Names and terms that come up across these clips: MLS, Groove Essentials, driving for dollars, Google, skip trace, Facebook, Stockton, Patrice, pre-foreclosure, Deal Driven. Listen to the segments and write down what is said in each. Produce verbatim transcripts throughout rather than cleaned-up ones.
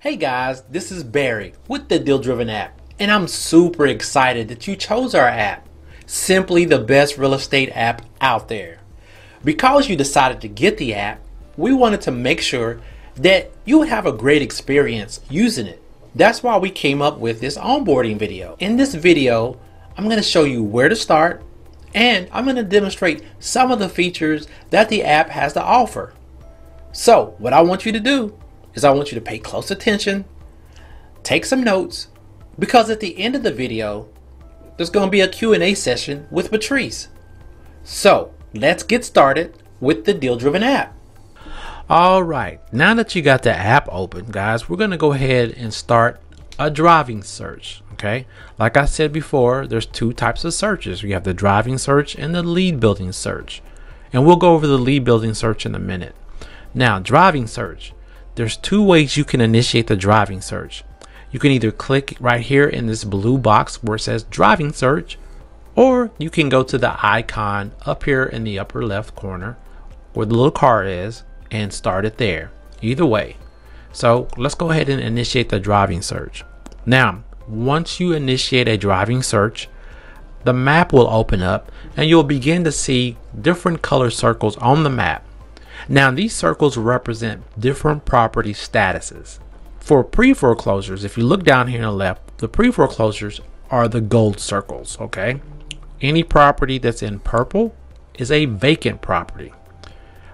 Hey guys, this is Barry with the Deal Driven app, and I'm super excited that you chose our app, simply the best real estate app out there. Because you decided to get the app, we wanted to make sure that you would have a great experience using it. That's why we came up with this onboarding video. In this video, I'm going to show you where to start, and I'm going to demonstrate some of the features that the app has to offer. So what I want you to do is I want you to pay close attention, take some notes, because at the end of the video, there's going to be a Q and A session with Patrice. So let's get started with the Deal Driven app. All right, now that you got the app open, guys, we're going to go ahead and start a driving search. Okay, like I said before, there's two types of searches. We have the driving search and the lead building search, and we'll go over the lead building search in a minute. Now, driving search. There's two ways you can initiate the driving search. You can either click right here in this blue box where it says driving search, or you can go to the icon up here in the upper left corner where the little car is and start it there. Either way. So let's go ahead and initiate the driving search. Now, once you initiate a driving search, the map will open up and you'll begin to see different color circles on the map. Now, these circles represent different property statuses. For pre-foreclosures, if you look down here on the left, the pre-foreclosures are the gold circles, okay? Any property that's in purple is a vacant property.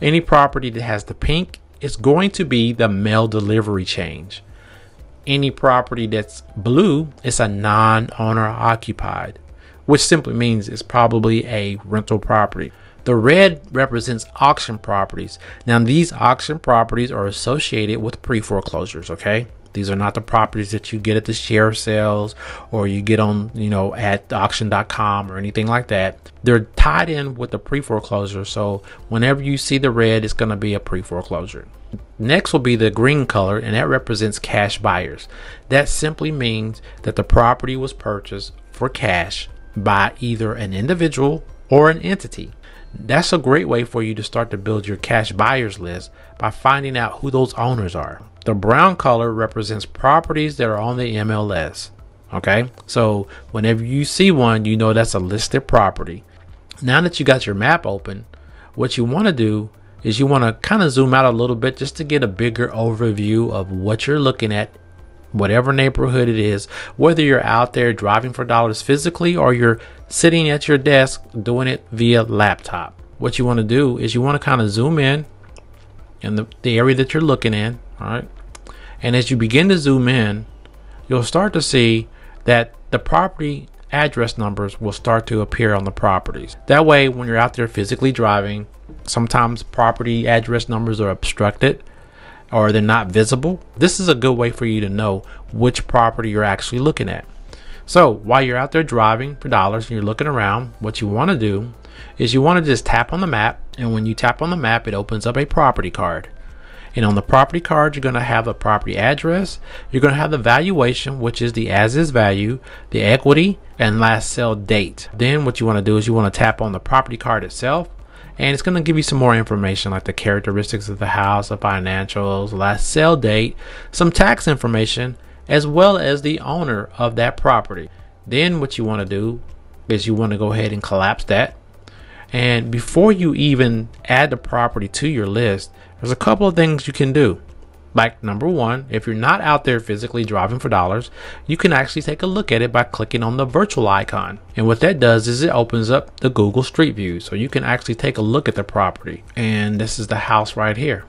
Any property that has the pink is going to be the mail delivery change. Any property that's blue is a non-owner occupied, which simply means it's probably a rental property. The red represents auction properties. Now, these auction properties are associated with pre-foreclosures, okay? These are not the properties that you get at the sheriff sales or you get on, you know, at auction dot com or anything like that. They're tied in with the pre-foreclosure. So whenever you see the red, it's going to be a pre-foreclosure. Next will be the green color, and that represents cash buyers. That simply means that the property was purchased for cash by either an individual or an entity. That's a great way for you to start to build your cash buyers list by finding out who those owners are. The brown color represents properties that are on the M L S. Okay, so whenever you see one, you know that's a listed property. Now that you got your map open, what you want to do is you want to kind of zoom out a little bit just to get a bigger overview of what you're looking at, whatever neighborhood it is, whether you're out there driving for dollars physically or you're sitting at your desk doing it via laptop. What you want to do is you want to kind of zoom in in the, the area that you're looking in. All right. And as you begin to zoom in, you'll start to see that the property address numbers will start to appear on the properties. That way, when you're out there physically driving, sometimes property address numbers are obstructed or they're not visible. This is a good way for you to know which property you're actually looking at. So while you're out there driving for dollars and you're looking around, what you want to do is you want to just tap on the map. And when you tap on the map, it opens up a property card. And on the property card, you're going to have a property address. You're going to have the valuation, which is the as-is value, the equity, and last sale date. Then what you want to do is you want to tap on the property card itself. And it's going to give you some more information like the characteristics of the house, the financials, last sale date, some tax information, as well as the owner of that property. Then what you want to do is you want to go ahead and collapse that. And before you even add the property to your list, there's a couple of things you can do. Like, number one, if you're not out there physically driving for dollars, you can actually take a look at it by clicking on the virtual icon. And what that does is it opens up the Google Street View. So you can actually take a look at the property. And this is the house right here.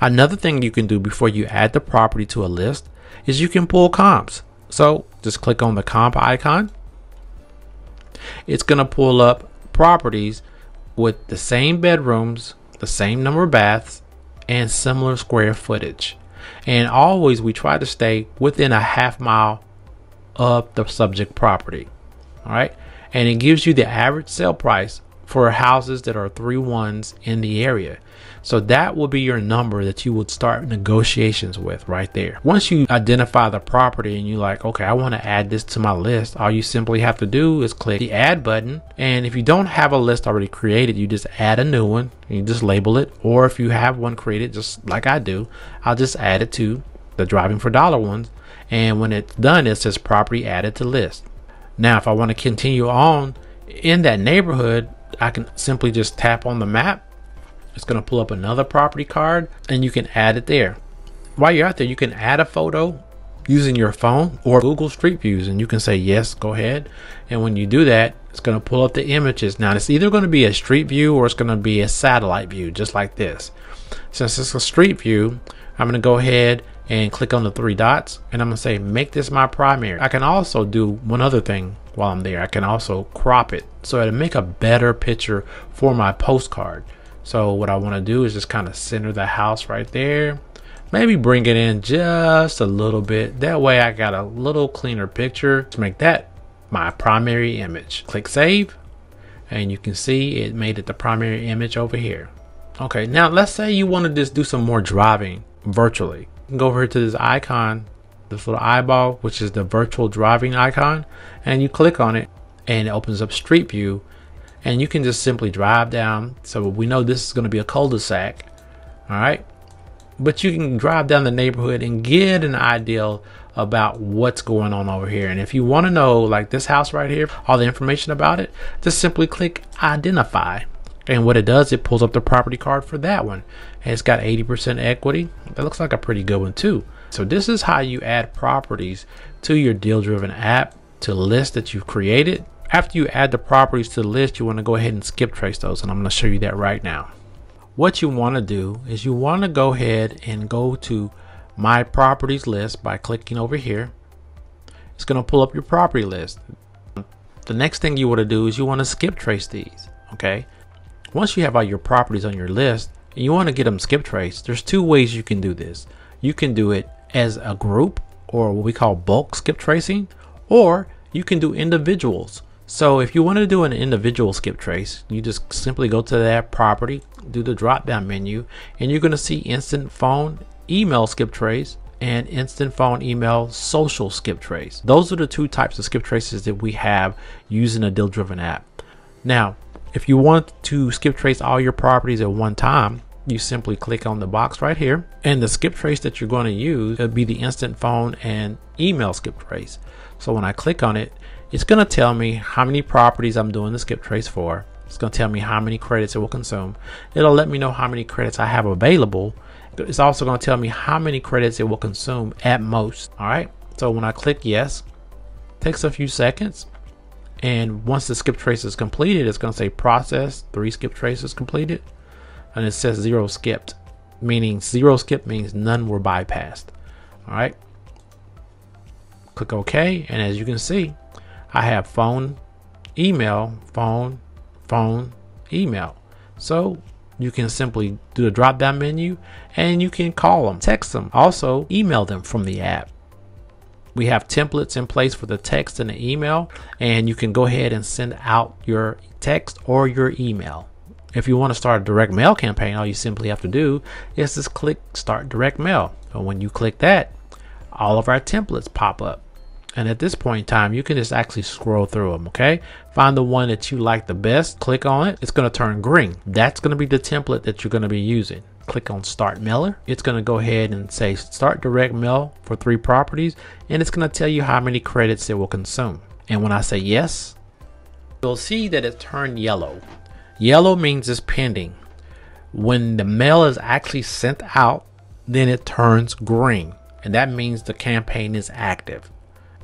Another thing you can do before you add the property to a list is you can pull comps. So just click on the comp icon. It's going to pull up properties with the same bedrooms, the same number of baths, and similar square footage. And always we try to stay within a half mile of the subject property. All right. And it gives you the average sale price for houses that are three ones in the area. So that will be your number that you would start negotiations with right there. Once you identify the property and you're like, okay, I want to add this to my list, all you simply have to do is click the add button. And if you don't have a list already created, you just add a new one and you just label it. Or if you have one created, just like I do, I'll just add it to the driving for dollar ones. And when it's done, it says property added to list. Now, if I want to continue on in that neighborhood, I can simply just tap on the map. It's going to pull up another property card and you can add it there. While you're out there, you can add a photo using your phone or Google Street Views, and you can say yes, go ahead. And when you do that, it's going to pull up the images. Now, it's either going to be a street view or it's going to be a satellite view, just like this. Since it's a street view, I'm going to go ahead and click on the three dots, and I'm going to say make this my primary. I can also do one other thing while I'm there. I can also crop it so it'll make a better picture for my postcard. So what I want to do is just kind of center the house right there. Maybe bring it in just a little bit. That way I got a little cleaner picture. Let's make that my primary image. Click save, and you can see it made it the primary image over here. Okay, now let's say you want to just do some more driving virtually. You can go over to this icon, this little eyeball, which is the virtual driving icon, and you click on it and it opens up Street View, and you can just simply drive down. So we know this is going to be a cul-de-sac. All right. But you can drive down the neighborhood and get an idea about what's going on over here. And if you want to know, like this house right here, all the information about it, just simply click identify. And what it does, it pulls up the property card for that one. And it's got eighty percent equity. That looks like a pretty good one too. So this is how you add properties to your Deal Driven app, to list that you've created. After you add the properties to the list, you want to go ahead and skip trace those. And I'm going to show you that right now. What you want to do is you want to go ahead and go to my properties list by clicking over here. It's going to pull up your property list. The next thing you want to do is you want to skip trace these. Okay. Once you have all your properties on your list and you want to get them skip traced, there's two ways you can do this. You can do it as a group, or what we call bulk skip tracing, or you can do individuals. So if you want to do an individual skip trace, you just simply go to that property, do the drop down menu, and you're going to see instant phone email skip trace and instant phone email social skip trace. Those are the two types of skip traces that we have using a Deal Driven app. Now, if you want to skip trace all your properties at one time, you simply click on the box right here, and the skip trace that you're going to use will be the instant phone and email skip trace. So when I click on it, it's going to tell me how many properties I'm doing the skip trace for. It's going to tell me how many credits it will consume. It'll let me know how many credits I have available. It's also going to tell me how many credits it will consume at most. All right. So when I click yes, it takes a few seconds. And once the skip trace is completed, it's going to say process three skip traces completed. And it says zero skipped, meaning zero skipped means none were bypassed. All right. Click OK. And as you can see, I have phone, email, phone, phone, email. So you can simply do the drop down menu and you can call them, text them, also email them from the app. We have templates in place for the text and the email, and you can go ahead and send out your text or your email. If you want to start a direct mail campaign, all you simply have to do is just click start direct mail. And when you click that, all of our templates pop up. And at this point in time, you can just actually scroll through them. Okay. Find the one that you like the best. Click on it. It's going to turn green. That's going to be the template that you're going to be using. Click on start mailer. It's going to go ahead and say start direct mail for three properties. And it's going to tell you how many credits it will consume. And when I say yes, you'll see that it turned yellow. Yellow means it's pending. When the mail is actually sent out, then it turns green. And that means the campaign is active.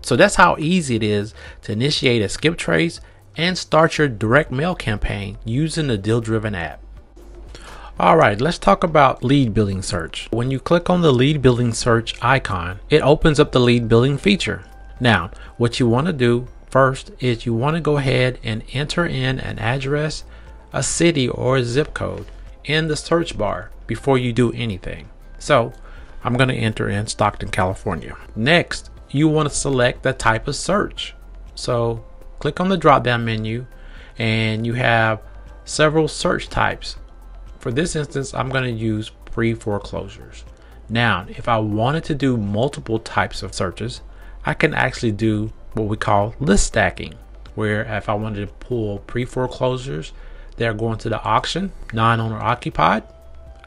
So that's how easy it is to initiate a skip trace and start your direct mail campaign using the Deal Driven app. All right, let's talk about lead building search. When you click on the lead building search icon, it opens up the lead building feature. Now, what you want to do first is you want to go ahead and enter in an address, a city, or a zip code in the search bar before you do anything. So I'm going to enter in Stockton, California. Next, you want to select the type of search. So click on the drop down menu and you have several search types. For this instance, I'm going to use pre-foreclosures. Now, if I wanted to do multiple types of searches, I can actually do what we call list stacking, where if I wanted to pull pre-foreclosures, they're going to the auction, non-owner occupied,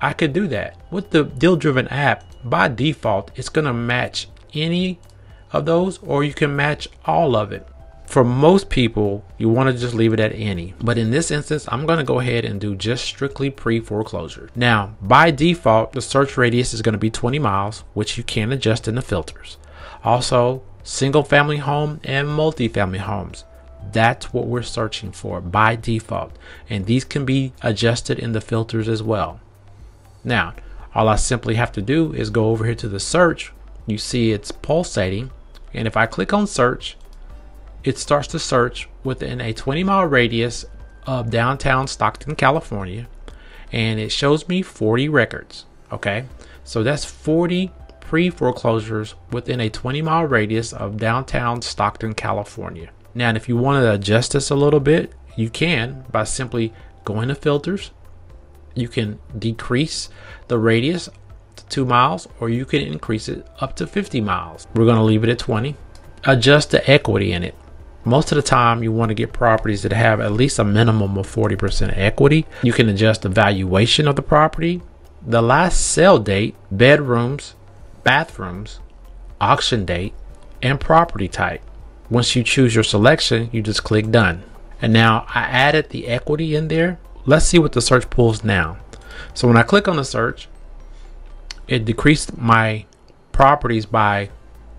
I could do that. With the Deal Driven app, by default, it's going to match any of those, or you can match all of it. For most people, you want to just leave it at any. But in this instance, I'm going to go ahead and do just strictly pre-foreclosure. Now, by default, the search radius is going to be twenty miles, which you can adjust in the filters. Also, single family home and multifamily homes. That's what we're searching for by default. And these can be adjusted in the filters as well. Now, all I simply have to do is go over here to the search. You see it's pulsating. And if I click on search, it starts to search within a twenty mile radius of downtown Stockton, California, and it shows me forty records. Okay, so that's forty pre-foreclosures within a twenty mile radius of downtown Stockton, California. Now, if you want to adjust this a little bit, you can by simply going to filters. You can decrease the radius to two miles, or you can increase it up to fifty miles. We're going to leave it at twenty. Adjust the equity in it. Most of the time you want to get properties that have at least a minimum of forty percent equity. You can adjust the valuation of the property, the last sale date, bedrooms, bathrooms, auction date, and property type. Once you choose your selection, you just click done. And now I added the equity in there. Let's see what the search pulls now. So when I click on the search, it decreased my properties by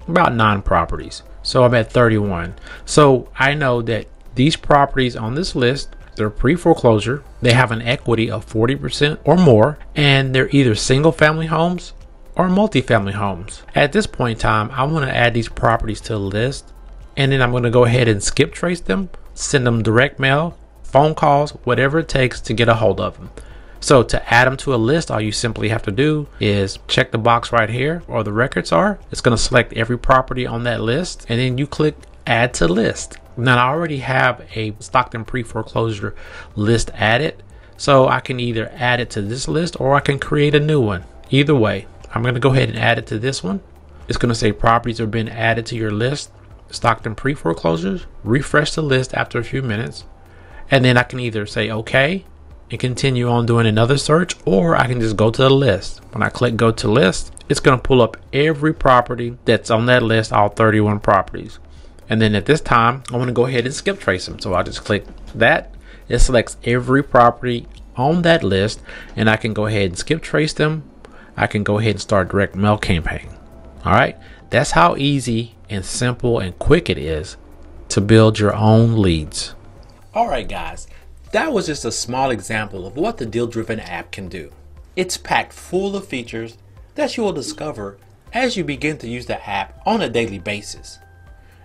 about nine properties. So I'm at thirty-one. So I know that these properties on this list, they're pre-foreclosure, they have an equity of forty percent or more, and they're either single family homes or multifamily homes. At this point in time, I want to add these properties to the list, and then I'm going to go ahead and skip trace them, send them direct mail, phone calls, whatever it takes to get a hold of them. So to add them to a list, all you simply have to do is check the box right here, or the records are. It's going to select every property on that list, and then you click add to list. Now I already have a Stockton pre-foreclosure list added, so I can either add it to this list or I can create a new one. Either way, I'm going to go ahead and add it to this one. It's going to say properties have been added to your list, Stockton pre-foreclosures. Refresh the list after a few minutes, and then I can either say okay and continue on doing another search, or I can just go to the list. When I click go to list, it's going to pull up every property that's on that list, all thirty-one properties. And then at this time, I want to go ahead and skip trace them. So I just click that. It selects every property on that list, and I can go ahead and skip trace them. I can go ahead and start direct mail campaign. All right, that's how easy and simple and quick it is to build your own leads. All right, guys. That was just a small example of what the Deal Driven app can do. It's packed full of features that you will discover as you begin to use the app on a daily basis.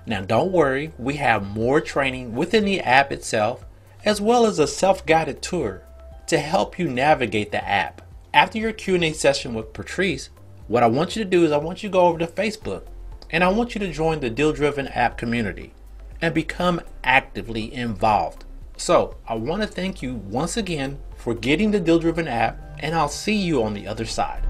Now don't worry, we have more training within the app itself, as well as a self-guided tour to help you navigate the app. After your Q and A session with Patrice, what I want you to do is I want you to go over to Facebook, and I want you to join the Deal Driven app community and become actively involved. So I want to thank you once again for getting the Deal Driven app, and I'll see you on the other side.